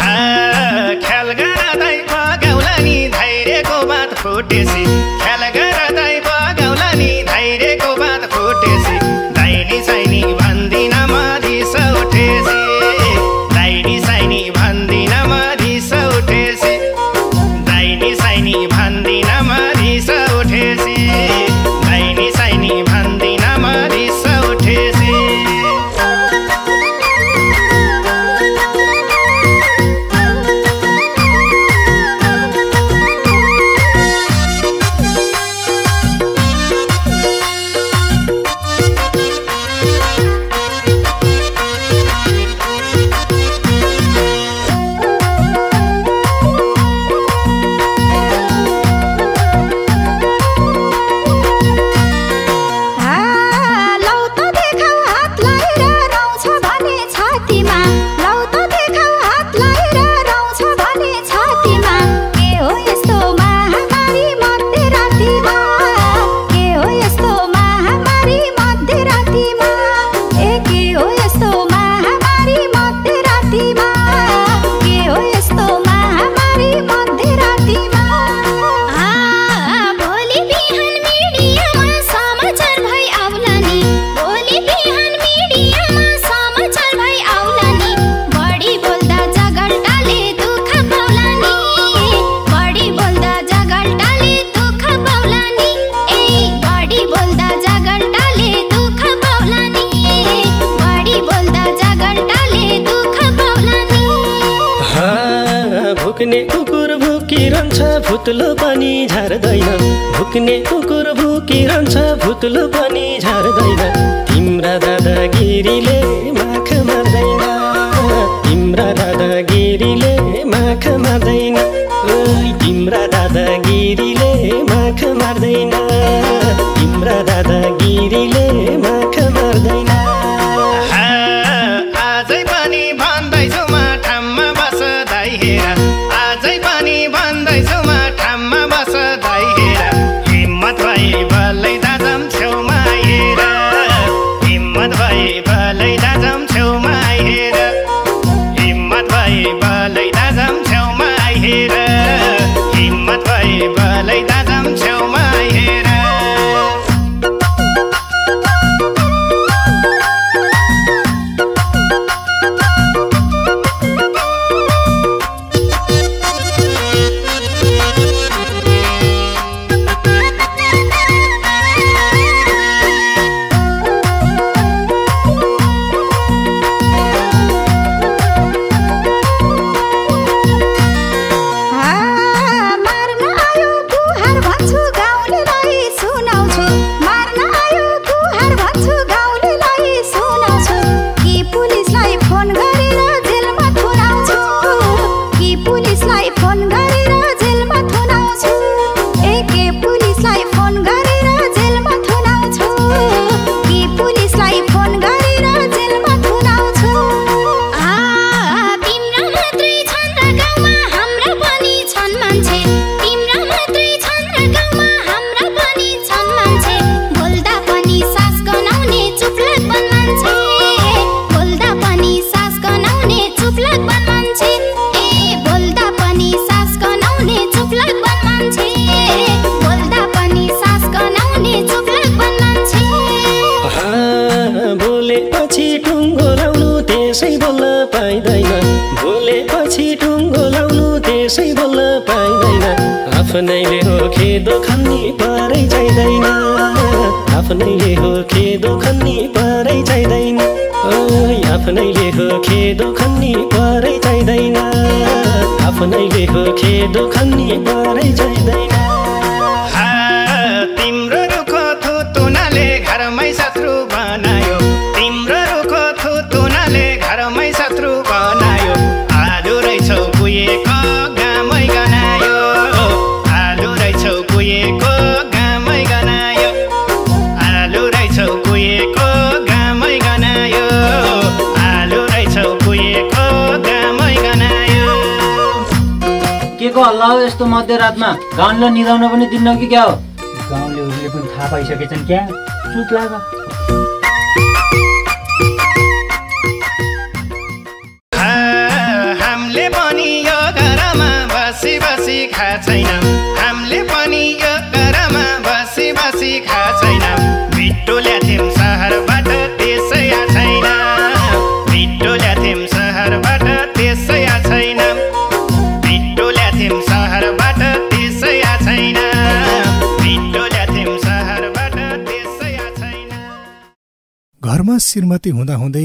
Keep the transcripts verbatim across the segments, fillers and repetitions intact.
हाँ फुटेसी ख्याल गर दाई बगाउला नि धाइरेको बात फुटेसी दाइनी साइनी भन्दिन म रिस उठेसी दाइनी साइनी भन्दिन म रिस उठेसी दाइनी साइनी भन्दिन म रिस उठेसी दाइनी साइनी भन्दिन म रिस उठेसी भुतलो पनि झर्दैन भुक्ने कुकुर भुकिरहन्छ भुतलो पनि झर्दैन तिम्रा दादागिरीले माख मार्दैन तिम्रा दादागिरीले माख मार्दैन तिम्रा दादागिरीले माख मार्दैन तिम्रा दादागिरीले माख मार्दैन आजै पनि भन्दैछु म ठाममा बस्दै हेर आजै पनि भन्दैछु आफ्नैले हो खेदो खन्नी परै जाइदैन आफ्नैले हो खेदो खन्नी परै जाइदैन आफ्नैले हो खेदो खन्नी परै जाइदैन आफ्नैले हो खेदो खन्नी परै जाइदैन तिम्रो रुख थुतुनाले घरमै शत्रु बनायो तिम्रो रुख थुतुनाले घरमै शत्रु बनायो आलु रहेछौ पुगेको गामै गनायो हल्ला हो यस्तो मध्यरातमा गाउँले निदाउन पनि दिन्न कि क्या हो गाउँले उनीहरूले पनि थाहा पाइसकेछन् क्या चुप लाग हामीले पनि यो घरमा बसी बसी खा छैन हामीले पनि घरमा श्रीमती हुँदा हुँदै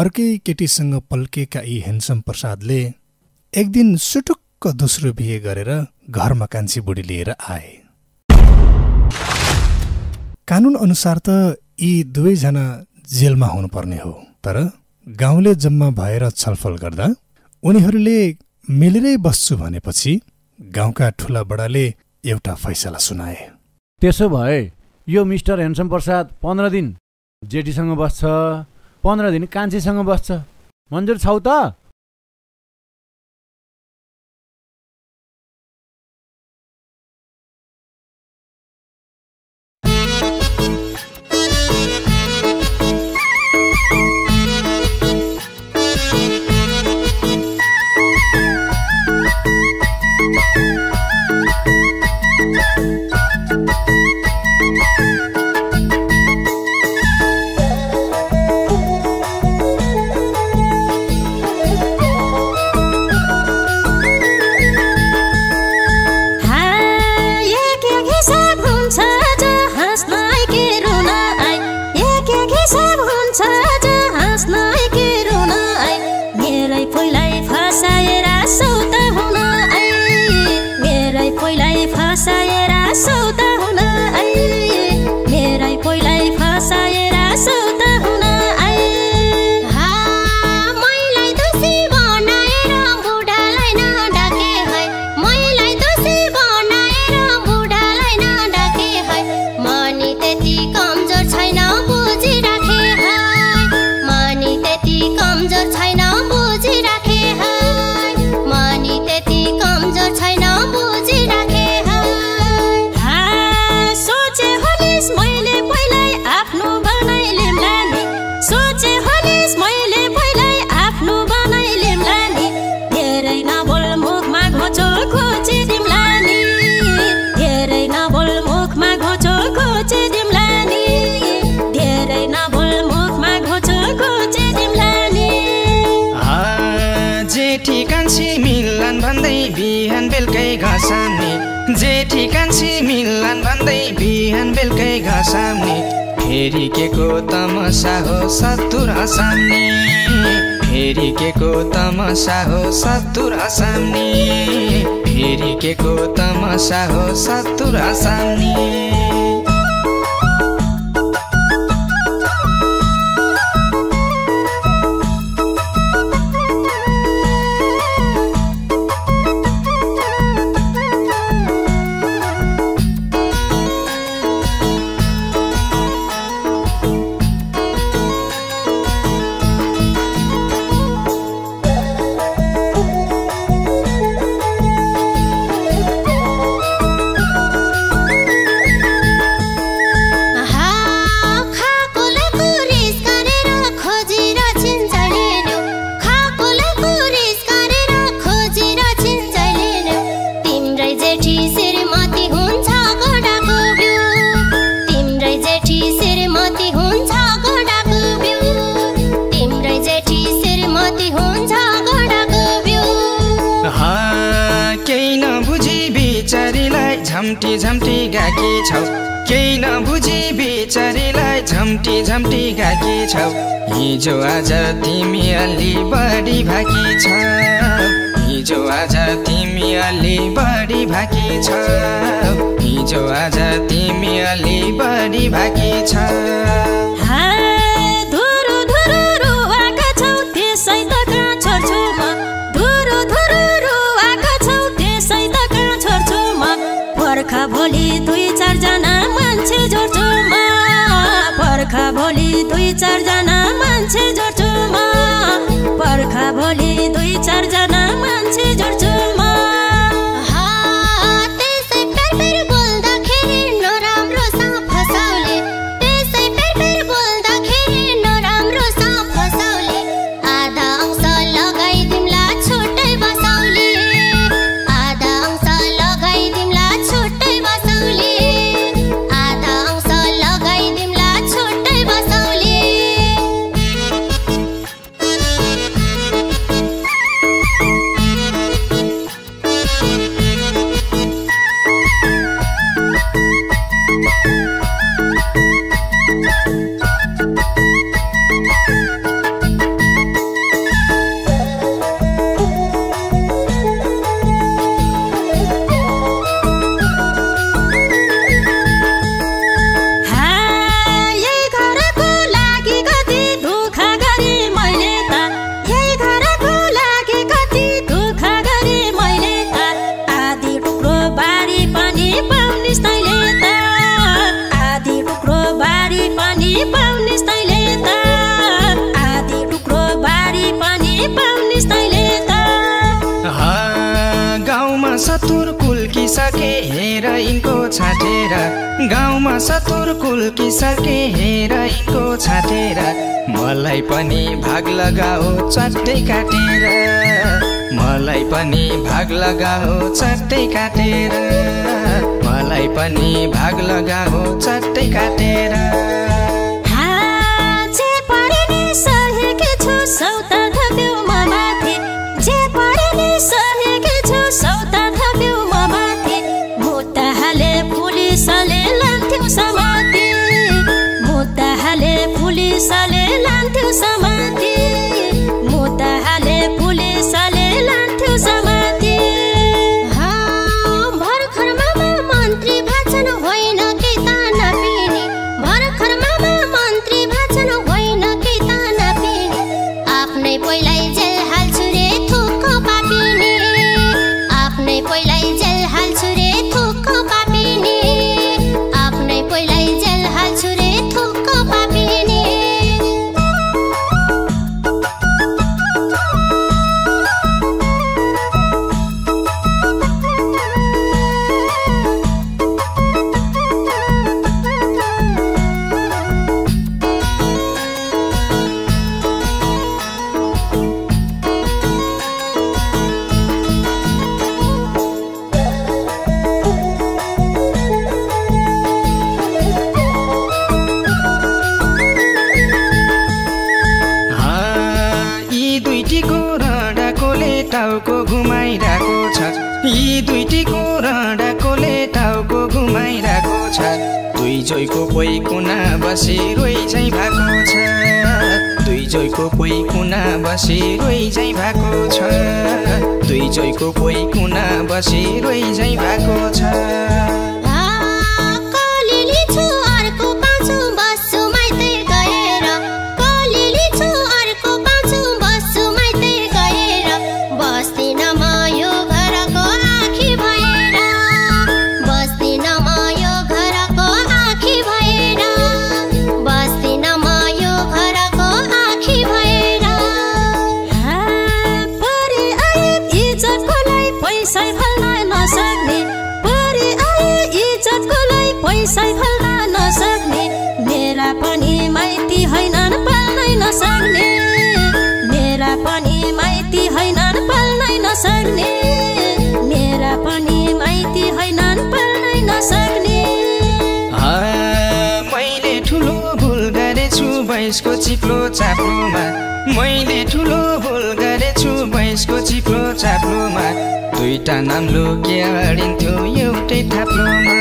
अर्कै केटीसँग पल्केका यी हेन्सम प्रसादले एक दिन सुटुक्क दोस्रो बिहे गरेर घरमा कान्छी बुढी लिएर आए। कानुन अनुसार त यी दुवैजना जेलमा हुनुपर्ने हो, तर गाउँले जम्मा भएर छलफल गर्दा उनीहरूले मिलेरै बस्छु भनेपछि गाउँका ठुला बडाले एउटा फैसला सुनाए। त्यसो भए यो मिस्टर हेन्सम प्रसाद पन्ध्र दिन जेठीसँग बस्छ, पन्ध्र दिन कान्छीसँग बस्छ, मन्जुर छौ त? जेठी कान्छी मिलन भन्दै बिहान बेलुकै घसाउने, फेरि के को तमसा हो सत्तुर हसाउने, फेरि के को तमसा हो सत्तुर हसाउने, फेरि के को तमसा हो सत्तुर हसाउने। झम्टी झम्टी गाकी छौ, केही नबुझी बिचारीलाई झम्टी झम्टी गाकी छौ, हिजो आज तिमी अलि बढी भाकी छौ, हिजो आज तिमी अलि बढी भाकी छौ, हिजो आज तिमी अलि बढी भाकी छौ। भोलि दुई चार जना मान्छे जोड्छु म, पर्खा भोलि दुई चार जना मान्छे जोड्छु म, पर्खा भोलि दुई चार जना मान्छे जोड्छु म। सतुर कुल की सके हेरा इनको छाटेरा गाँव में सतुर कुल की सके हेरा इनको छाटेरा मलाई पनि भाग लगाओ चट्टै काटेर मलाई पनि भाग लगाओ चट्टै काटेर मलाई पनि भाग लगाओ चट्टै काटेर साले लान्थ्यो समाती मोटाले पुलिसले लान्थ्यो समाती हा भरखरमा मन्त्री भाषण होइन के ताना पिने भरखरमा मन्त्री भाषण होइन के ताना पिने आफ्नै पहिलै जेल हाल्छु रे थुक्क पापिने आफ्नै पहिलै जेल हाल्छु रे थुक्क पापिने आफ्नै पहिलै जेल हाल्छु रे थुक्क पापिने टाउको घुमाइराको छ यी दुईटीको रडाकोले टाउको घुमाइराको छ दुई जोइको कोही कुना बसी रोइ झै भएको छ दुई जोइको कोही कुना बसी रोइ झै भएको छ दुई जोइको कोही कुना बसी रोइ झै भएको छ पैसै फल्न नसक्ने मेरा पनि माइती हैनन् पाल्नै नसक्ने मेरा पनि माइती हैनन् पाल्नै नसक्ने मेरा पनि माइती हैनन् पाल्नै नसक्ने हा मैले ठुलो भुल गरेछु भैंसको चिप्लो चाप्लोमा मैले ठुलो भुल गरेछु भैंसको चिप्लो चाप्लोमा दुईटा नाम लुक्याडिन्थ्यो एउटै थाप्लोमा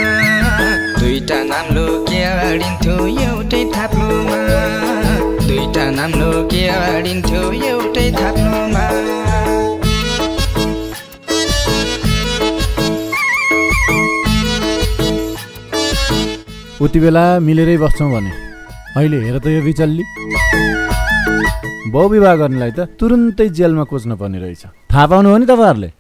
दुईटा नाम लुक्याडिन्थ्यो एउटै थाप्लोमा दुईटा नाम लुक्याडिन्थ्यो एउटै थाप्लोमा उति बेला मिलेरै बस्छौँ भने अहिले हेर त यो बिचल्ली बहुविवाह गर्नेलाई त तुरुन्तै जेलमा कोच्न पर्ने रहेछ। थाहा पाउनु हो नि तपाईँहरूले।